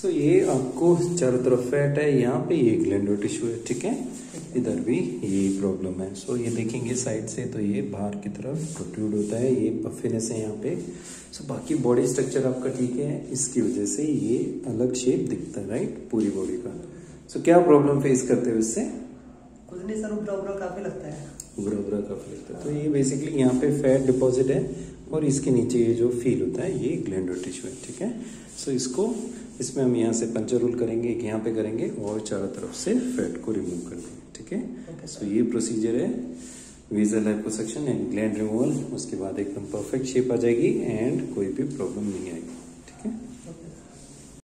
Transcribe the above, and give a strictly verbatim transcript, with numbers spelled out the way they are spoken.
सो so, ये आपको चारों तरफ फैट है, यहाँ पे ये ग्लैंडुलर टिश्यू है, ठीक है, इधर भी यही प्रॉब्लम है। सो so, ये देखेंगे साइड से तो ये बाहर की तरफ प्रोट्रूड होता है, ये पफिनेस है यहाँ पे। सो so, बाकी बॉडी स्ट्रक्चर आपका ठीक है, इसकी वजह से ये अलग शेप दिखता है, राइट, पूरी बॉडी का। सो so, क्या प्रॉब्लम फेस करते हो इससे? कुछ नहीं सर, उबरा उबरा काफी लगता है, उबरा उबरा काफी लगता है। तो ये बेसिकली यहाँ पे फैट डिपॉजिट है और इसके नीचे ये जो फील होता है ये ग्लैंडुलर टिश्यू है, ठीक है। सो so, इसको इसमें हम यहाँ से पंचर रोल करेंगे, एक यहाँ पे करेंगे और चारों तरफ से फैट को रिमूव करेंगे, ठीक है। okay, सो so, ये प्रोसीजर है vessel liposuction and gland removal. उसके बाद एकदम परफेक्ट शेप आ जाएगी एंड कोई भी प्रॉब्लम नहीं आएगी, ठीक है।